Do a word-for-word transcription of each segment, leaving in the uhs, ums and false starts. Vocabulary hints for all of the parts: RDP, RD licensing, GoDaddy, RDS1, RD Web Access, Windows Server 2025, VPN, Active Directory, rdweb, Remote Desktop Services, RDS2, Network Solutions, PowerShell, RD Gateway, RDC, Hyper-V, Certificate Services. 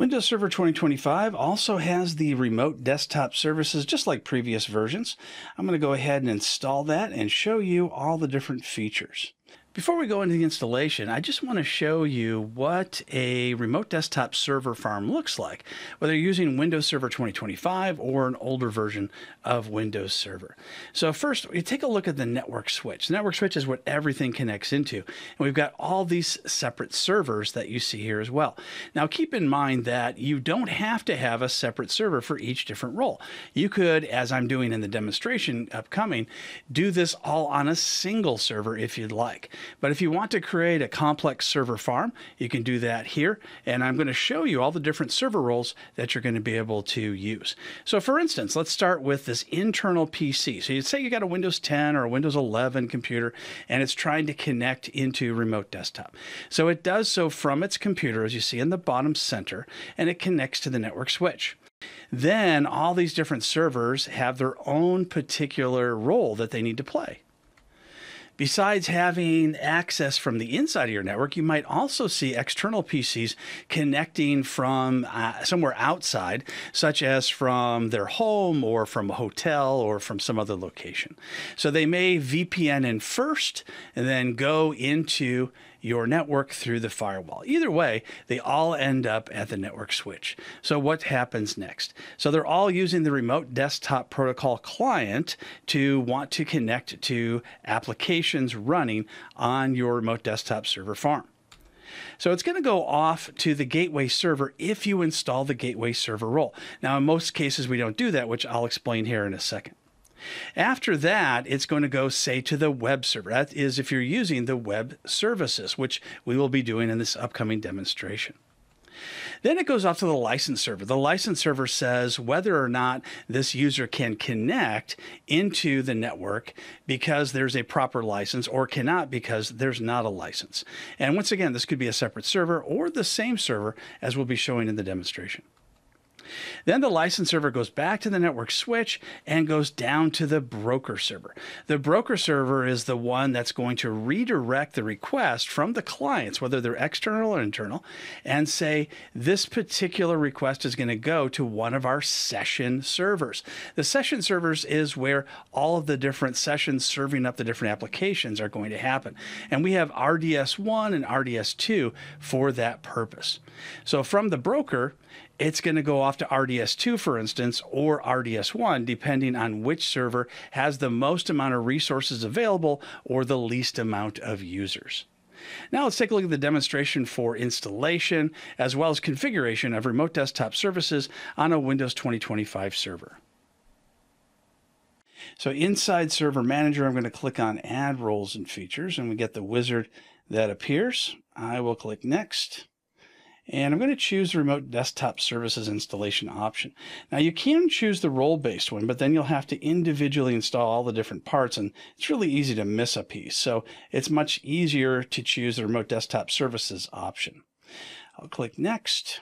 Windows Server twenty twenty-five also has the Remote Desktop Services, just like previous versions. I'm going to go ahead and install that and show you all the different features. Before we go into the installation, I just want to show you what a remote desktop server farm looks like, whether you're using Windows Server twenty twenty-five or an older version of Windows Server. So first, you take a look at the network switch. The network switch is what everything connects into. And we've got all these separate servers that you see here as well. Now, keep in mind that you don't have to have a separate server for each different role. You could, as I'm doing in the demonstration upcoming, do this all on a single server if you'd like. But if you want to create a complex server farm, you can do that here. And I'm going to show you all the different server roles that you're going to be able to use. So for instance, let's start with this internal P C. So you'd say you got a Windows ten or a Windows eleven computer, and it's trying to connect into Remote Desktop. So it does so from its computer, as you see in the bottom center, and it connects to the network switch. Then all these different servers have their own particular role that they need to play. Besides having access from the inside of your network, you might also see external P Cs connecting from uh, somewhere outside, such as from their home or from a hotel or from some other location. So they may V P N in first and then go into your network through the firewall. Either way, they all end up at the network switch. So what happens next? So they're all using the Remote Desktop Protocol client to want to connect to applications running on your remote desktop server farm. So it's going to go off to the gateway server if you install the gateway server role. Now, in most cases, we don't do that, which I'll explain here in a second. After that, it's going to go, say, to the web server. That is if you're using the web services, which we will be doing in this upcoming demonstration. Then it goes off to the license server. The license server says whether or not this user can connect into the network because there's a proper license or cannot because there's not a license. And once again, this could be a separate server or the same server as we'll be showing in the demonstration. Then the license server goes back to the network switch and goes down to the broker server. The broker server is the one that's going to redirect the request from the clients, whether they're external or internal, and say this particular request is going to go to one of our session servers. The session servers is where all of the different sessions serving up the different applications are going to happen. And we have R D S one and R D S two for that purpose. So from the broker, it's going to go off to R D S two, for instance, or R D S one, depending on which server has the most amount of resources available or the least amount of users. Now let's take a look at the demonstration for installation as well as configuration of remote desktop services on a Windows twenty twenty-five server. So inside Server Manager, I'm going to click on Add Roles and Features, and we get the wizard that appears. I will click Next. And I'm going to choose the Remote Desktop Services installation option. Now, you can choose the role-based one, but then you'll have to individually install all the different parts, and it's really easy to miss a piece. So it's much easier to choose the Remote Desktop Services option. I'll click Next.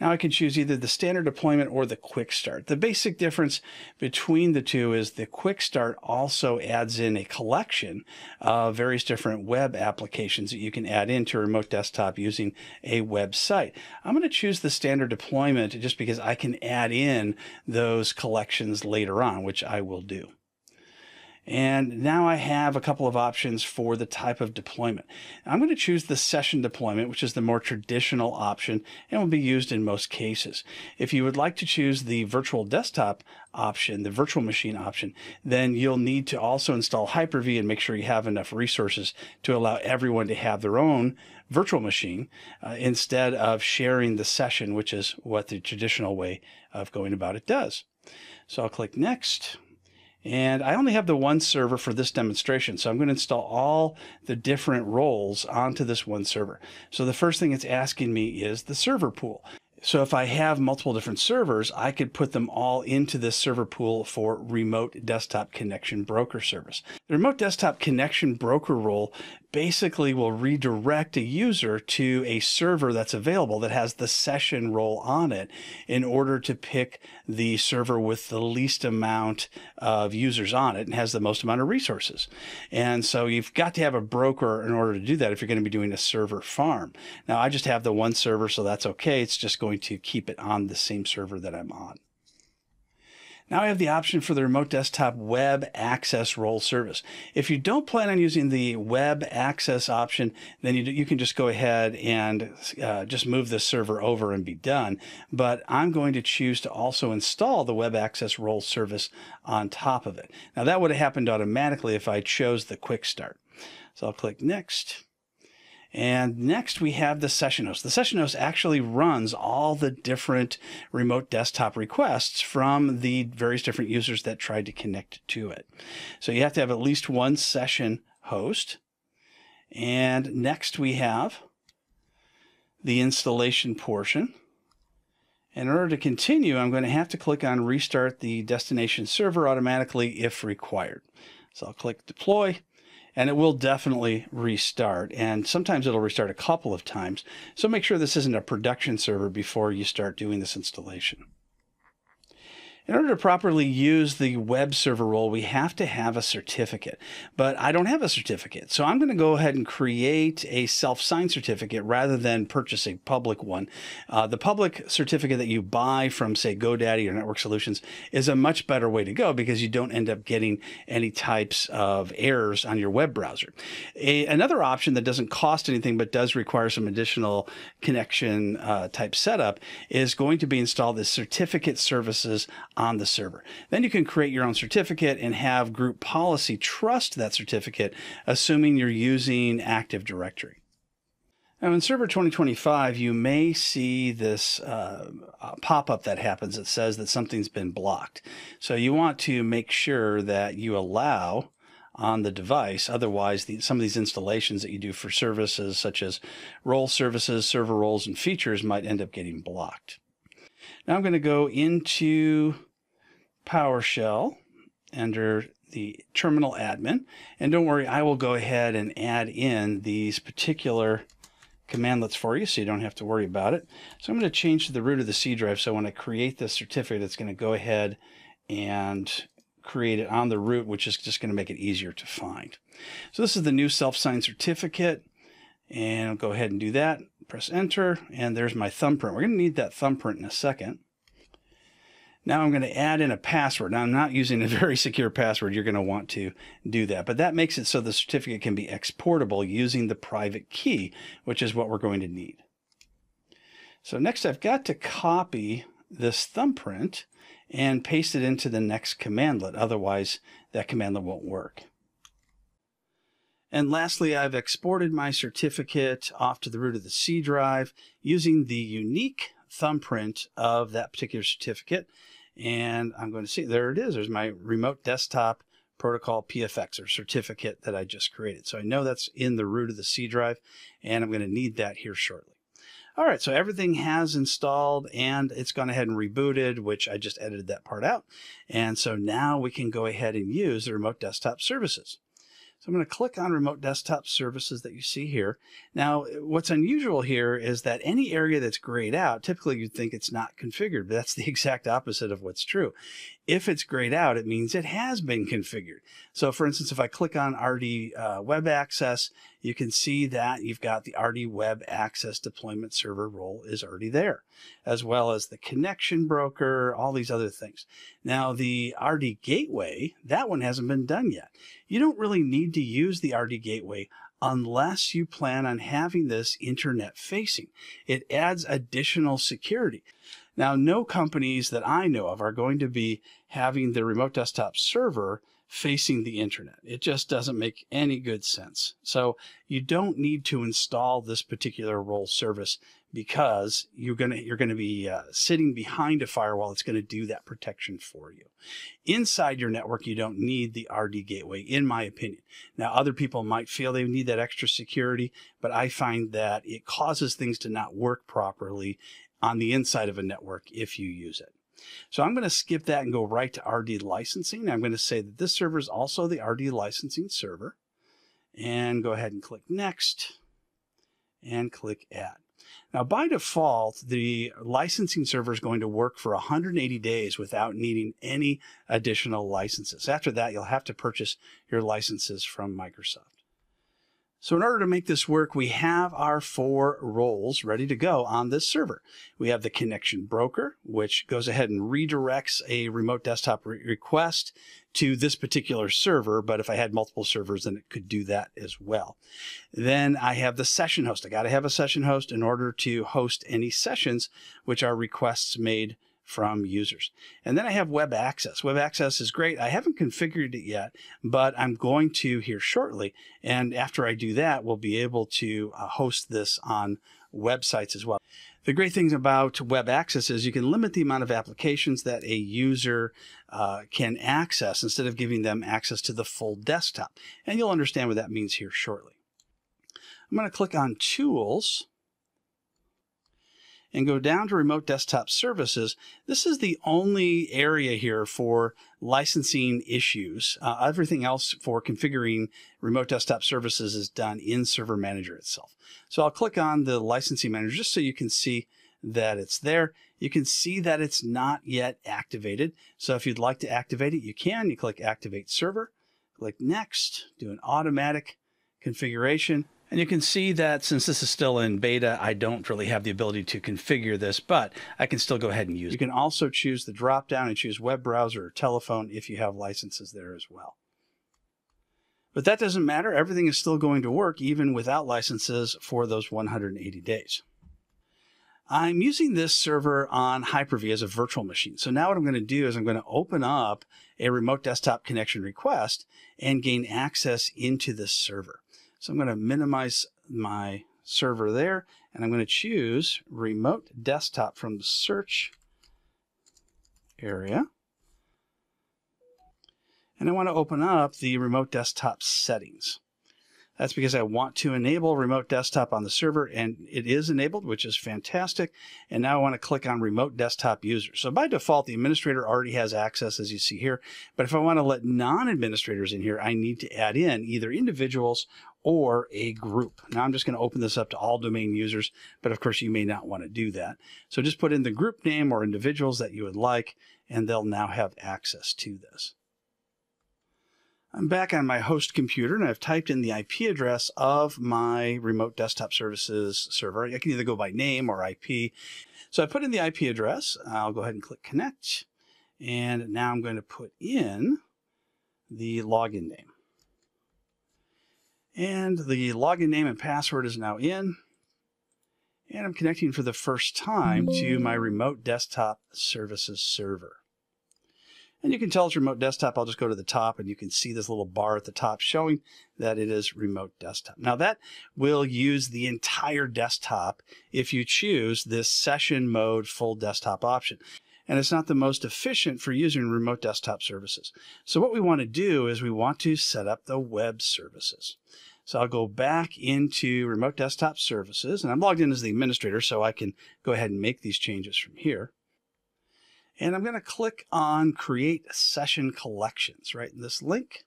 Now I can choose either the standard deployment or the quick start. The basic difference between the two is the quick start also adds in a collection of various different web applications that you can add into a remote desktop using a website. I'm going to choose the standard deployment just because I can add in those collections later on, which I will do. And now I have a couple of options for the type of deployment. I'm going to choose the session deployment, which is the more traditional option and will be used in most cases. If you would like to choose the virtual desktop option, the virtual machine option, then you'll need to also install Hyper-V and make sure you have enough resources to allow everyone to have their own virtual machine uh, instead of sharing the session, which is what the traditional way of going about it does. So I'll click Next. And I only have the one server for this demonstration, so I'm going to install all the different roles onto this one server. So the first thing it's asking me is the server pool. So if I have multiple different servers, I could put them all into this server pool for Remote Desktop Connection Broker service. The Remote Desktop Connection Broker role basically will redirect a user to a server that's available that has the session role on it in order to pick the server with the least amount of users on it and has the most amount of resources. And so you've got to have a broker in order to do that if you're going to be doing a server farm. Now, I just have the one server, so that's okay. It's just going to keep it on the same server that I'm on. Now I have the option for the Remote Desktop Web Access Role Service. If you don't plan on using the Web Access option, then you, you can just go ahead and uh, just move this server over and be done. But I'm going to choose to also install the Web Access Role Service on top of it. Now that would have happened automatically if I chose the Quick Start. So I'll click Next. And next we have the session host. The session host actually runs all the different remote desktop requests from the various different users that tried to connect to it. So you have to have at least one session host. And next we have the installation portion. And in order to continue, I'm going to have to click on Restart the destination server automatically if required. So I'll click Deploy. And it will definitely restart, and sometimes it'll restart a couple of times. So make sure this isn't a production server before you start doing this installation. In order to properly use the web server role, we have to have a certificate, but I don't have a certificate. So I'm going to go ahead and create a self-signed certificate rather than purchase a public one. Uh, the public certificate that you buy from, say, GoDaddy or Network Solutions is a much better way to go because you don't end up getting any types of errors on your web browser. A, another option that doesn't cost anything but does require some additional connection uh, type setup is going to be installed as Certificate Services on the server. Then you can create your own certificate and have group policy trust that certificate, assuming you're using Active Directory. Now in Server twenty twenty-five, you may see this uh, pop-up that happens that says that something's been blocked. So you want to make sure that you allow on the device. Otherwise, the, some of these installations that you do for services such as role services, server roles, and features might end up getting blocked. Now I'm going to go into PowerShell under the terminal admin, and don't worry, I will go ahead and add in these particular commandlets for you so you don't have to worry about it. So I'm going to change the root of the C drive, so when I create this certificate, it's going to go ahead and create it on the root, which is just going to make it easier to find. So this is the new self-signed certificate, and I'll go ahead and do that. Press enter, and there's my thumbprint. We're going to need that thumbprint in a second. Now I'm going to add in a password. Now I'm not using a very secure password. You're going to want to do that, but that makes it so the certificate can be exportable using the private key, which is what we're going to need. So next I've got to copy this thumbprint and paste it into the next commandlet. Otherwise that commandlet won't work. And lastly, I've exported my certificate off to the root of the C drive using the unique thumbprint of that particular certificate. And I'm going to see, there it is. There's my Remote Desktop Protocol P F X, or certificate that I just created. So I know that's in the root of the C drive, and I'm going to need that here shortly. All right, so everything has installed, and it's gone ahead and rebooted, which I just edited that part out. And so now we can go ahead and use the Remote Desktop Services. So I'm going to click on Remote Desktop Services that you see here. Now, what's unusual here is that any area that's grayed out, typically you'd think it's not configured, but that's the exact opposite of what's true. If it's grayed out, it means it has been configured. So for instance, if I click on R D uh, Web Access, you can see that you've got the R D Web Access Deployment Server role is already there, as well as the connection broker, all these other things. Now the R D Gateway, that one hasn't been done yet. You don't really need to use the R D Gateway unless you plan on having this internet facing. It adds additional security. Now, no companies that I know of are going to be having the remote desktop server facing the internet. It just doesn't make any good sense. So you don't need to install this particular role service because you're going to you're going to be uh, sitting behind a firewall that's going to do that protection for you. Inside your network, you don't need the R D Gateway, in my opinion. Now, other people might feel they need that extra security, but I find that it causes things to not work properly on the inside of a network if you use it. So I'm going to skip that and go right to R D licensing. I'm going to say that this server is also the R D licensing server. and go ahead and click Next and click Add. Now, by default, the licensing server is going to work for one hundred eighty days without needing any additional licenses. After that, you'll have to purchase your licenses from Microsoft. So in order to make this work, we have our four roles ready to go on this server. We have the connection broker, which goes ahead and redirects a remote desktop re request to this particular server. But if I had multiple servers, then it could do that as well. Then I have the session host. I got to have a session host in order to host any sessions, which are requests made from users. And then I have web access. Web access is great. I haven't configured it yet, but I'm going to here shortly. And after I do that, we'll be able to uh, host this on websites as well. The great things about web access is you can limit the amount of applications that a user uh, can access instead of giving them access to the full desktop. And you'll understand what that means here shortly. I'm going to click on Tools and go down to Remote Desktop Services. This is the only area here for licensing issues. Uh, everything else for configuring Remote Desktop Services is done in Server Manager itself. So I'll click on the Licensing Manager just so you can see that it's there. You can see that it's not yet activated. So if you'd like to activate it, you can. You click Activate Server, click Next, do an automatic configuration. And you can see that since this is still in beta, I don't really have the ability to configure this, but I can still go ahead and use it. You can also choose the drop down and choose web browser or telephone if you have licenses there as well. But that doesn't matter. Everything is still going to work even without licenses for those one hundred eighty days. I'm using this server on Hyper-V as a virtual machine. So now what I'm going to do is I'm going to open up a remote desktop connection request and gain access into this server. So I'm going to minimize my server there, and I'm going to choose Remote Desktop from the search area. And I want to open up the Remote Desktop settings. That's because I want to enable Remote Desktop on the server, and it is enabled, which is fantastic. And now I want to click on Remote Desktop User. So by default, the administrator already has access, as you see here. But if I want to let non-administrators in here, I need to add in either individuals or a group. Now I'm just going to open this up to all domain users, but of course you may not want to do that. So just put in the group name or individuals that you would like, and they'll now have access to this. I'm back on my host computer, and I've typed in the I P address of my Remote Desktop Services server. I can either go by name or I P. So I put in the I P address. I'll go ahead and click Connect. And now I'm going to put in the login name. And the login name and password is now in. And I'm connecting for the first time to my Remote Desktop Services server. And you can tell it's Remote Desktop. I'll just go to the top, and you can see this little bar at the top showing that it is Remote Desktop. Now that will use the entire desktop if you choose this session mode full desktop option. And it's not the most efficient for using Remote Desktop Services. So what we want to do is we want to set up the web services. So I'll go back into Remote Desktop Services, and I'm logged in as the administrator, so I can go ahead and make these changes from here. And I'm going to click on Create Session Collections right in this link.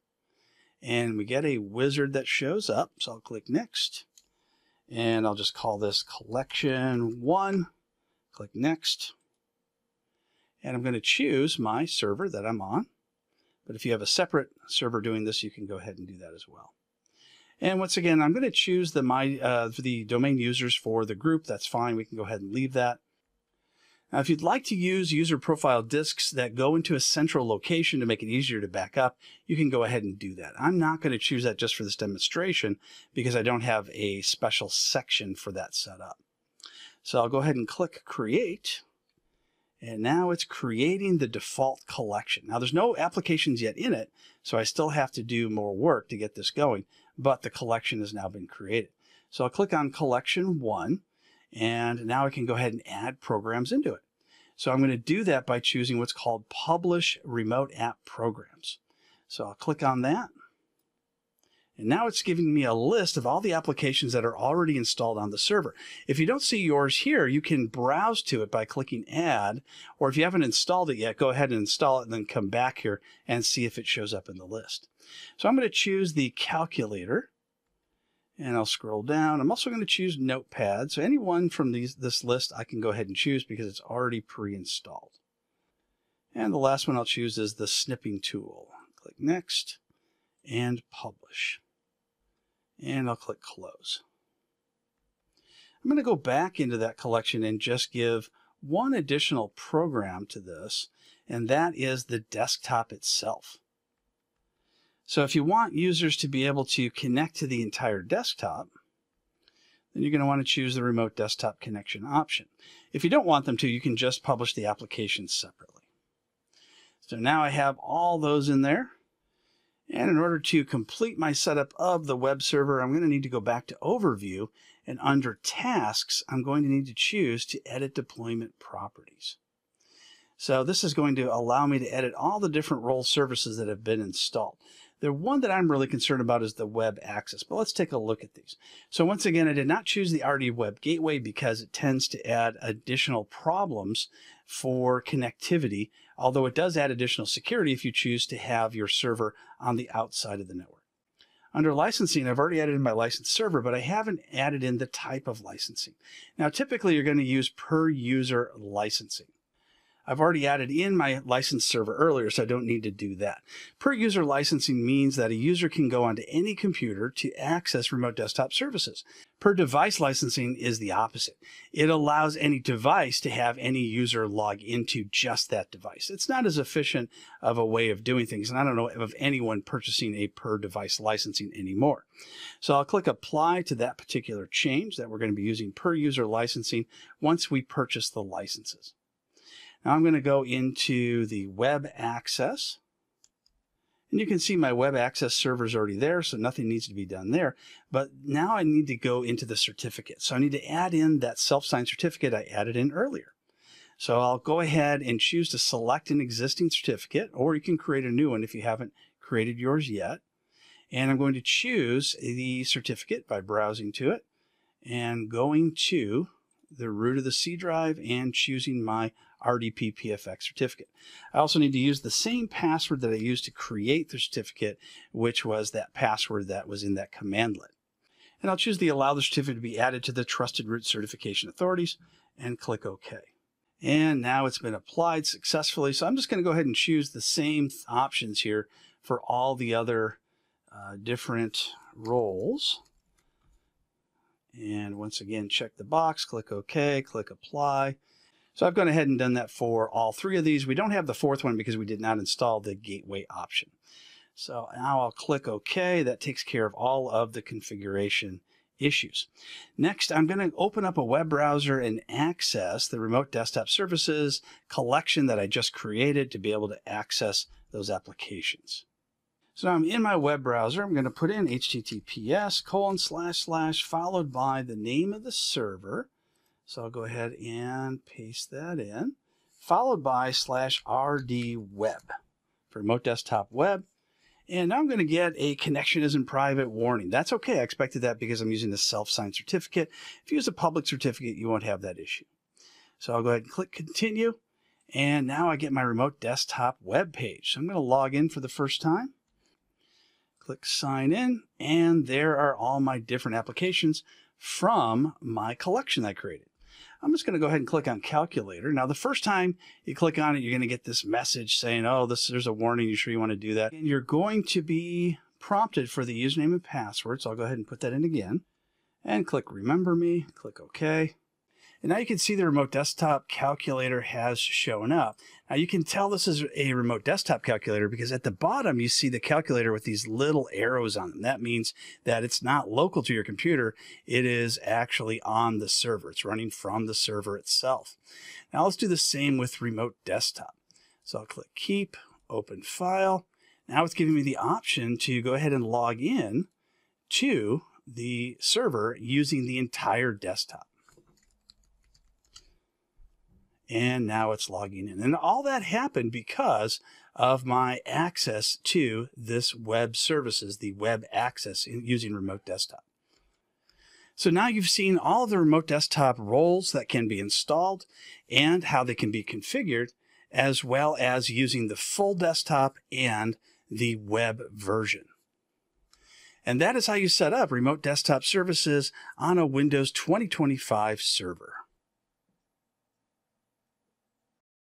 And we get a wizard that shows up. So I'll click Next. And I'll just call this Collection one. Click Next. And I'm going to choose my server that I'm on. But if you have a separate server doing this, you can go ahead and do that as well. And once again, I'm going to choose the, my, uh, the domain users for the group. That's fine. We can go ahead and leave that. Now, if you'd like to use user profile disks that go into a central location to make it easier to back up, you can go ahead and do that. I'm not going to choose that just for this demonstration because I don't have a special section for that set up. So I'll go ahead and click Create. And now it's creating the default collection. Now, there's no applications yet in it, so I still have to do more work to get this going, but the collection has now been created. So I'll click on Collection one. And now I can go ahead and add programs into it. So I'm going to do that by choosing what's called Publish Remote App Programs. So I'll click on that. And now it's giving me a list of all the applications that are already installed on the server. If you don't see yours here, you can browse to it by clicking Add. Or if you haven't installed it yet, go ahead and install it and then come back here and see if it shows up in the list. So I'm going to choose the calculator. and I'll scroll down. I'm also going to choose Notepad. So any one from these this list I can go ahead and choose because it's already pre-installed. And the last one I'll choose is the snipping tool. Click Next and Publish. And I'll click Close. I'm going to go back into that collection and just give one additional program to this, and that is the desktop itself. So if you want users to be able to connect to the entire desktop, then you're going to want to choose the remote desktop connection option. If you don't want them to, you can just publish the application separately. So now I have all those in there. And in order to complete my setup of the web server, I'm going to need to go back to Overview, and under Tasks, I'm going to need to choose to edit deployment properties. So this is going to allow me to edit all the different role services that have been installed. The one that I'm really concerned about is the web access, but let's take a look at these. So once again, I did not choose the R D Web Gateway because it tends to add additional problems for connectivity, although it does add additional security if you choose to have your server on the outside of the network. Under licensing, I've already added in my licensed server, but I haven't added in the type of licensing. Now, typically you're going to use per user licensing. I've already added in my license server earlier, so I don't need to do that. Per user licensing means that a user can go onto any computer to access remote desktop services. Per device licensing is the opposite. It allows any device to have any user log into just that device. It's not as efficient of a way of doing things, and I don't know of anyone purchasing a per device licensing anymore. So I'll click Apply to that particular change that we're going to be using per user licensing once we purchase the licenses. Now I'm going to go into the web access, and you can see my web access server is already there, so nothing needs to be done there. But now I need to go into the certificate. So I need to add in that self-signed certificate I added in earlier. So I'll go ahead and choose to select an existing certificate, or you can create a new one if you haven't created yours yet. And I'm going to choose the certificate by browsing to it and going to the root of the C drive and choosing my R D P P F X certificate. I also need to use the same password that I used to create the certificate, which was that password that was in that commandlet. And I'll choose the allow the certificate to be added to the trusted root certification authorities and click OK. And now it's been applied successfully. So I'm just going to go ahead and choose the same options here for all the other uh, different roles. And once again, check the box, click OK, click Apply. So I've gone ahead and done that for all three of these. We don't have the fourth one because we did not install the gateway option. So now I'll click OK. That takes care of all of the configuration issues. Next, I'm going to open up a web browser and access the remote desktop services collection that I just created to be able to access those applications. So now I'm in my web browser. I'm going to put in https colon slash slash followed by the name of the server. So I'll go ahead and paste that in, followed by slash R D web for remote desktop web. And now I'm going to get a connection isn't private warning. That's okay. I expected that because I'm using the self-signed certificate. If you use a public certificate, you won't have that issue. So I'll go ahead and click continue. And now I get my remote desktop web page. So I'm going to log in for the first time. Click sign in. And there are all my different applications from my collection I created. I'm just going to go ahead and click on calculator. Now, the first time you click on it, you're going to get this message saying, oh, this, there's a warning. You sure you want to do that? And you're going to be prompted for the username and password. So I'll go ahead and put that in again and click remember me, click OK. And now you can see the remote desktop calculator has shown up. Now you can tell this is a remote desktop calculator because at the bottom you see the calculator with these little arrows on them. That means that it's not local to your computer. It is actually on the server. It's running from the server itself. Now let's do the same with remote desktop. So I'll click keep, open file. Now it's giving me the option to go ahead and log in to the server using the entire desktop. And now it's logging in. And all that happened because of my access to this web services, the web access in using remote desktop. So now you've seen all of the remote desktop roles that can be installed and how they can be configured, as well as using the full desktop and the web version. And that is how you set up Remote Desktop Services on a Windows twenty twenty-five server.